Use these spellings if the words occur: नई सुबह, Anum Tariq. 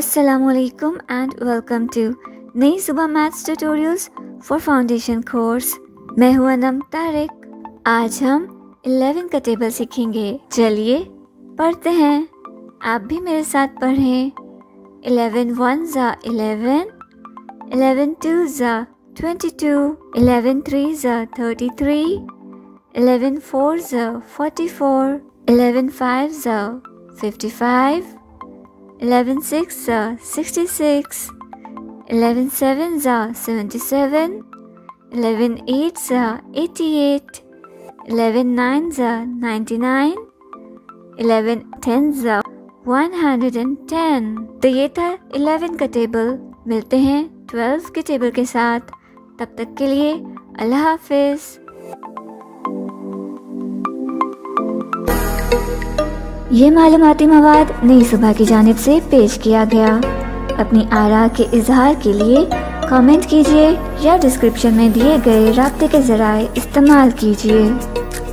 Assalamualaikum and welcome to नई सुबह maths tutorials for foundation course. मैं हूँ अनम तारिक। आज हम 11 का टेबल सीखेंगे। चलिए पढ़ते हैं, आप भी मेरे साथ पढ़ें। 11 वन ज़ा 11, 11 टू ज़ा 22, 11 थ्री ज़ा 33, 11 फोर ज़ा 44, 11 फाइव ज़ा 55, 11 6 are 66, 11 7 are 77, 11 8 are 88, 11 9 are 99, 11 10 are 110। तो ये था 11 का टेबल। मिलते हैं 12 के टेबल के साथ। तब तक के लिए अल्लाह हाफिज। ये मालूमाती मवाद नई सुबह की जानिब से पेश किया गया। अपनी आरा के इजहार के लिए कमेंट कीजिए या डिस्क्रिप्शन में दिए गए राब्ते के जराए इस्तेमाल कीजिए।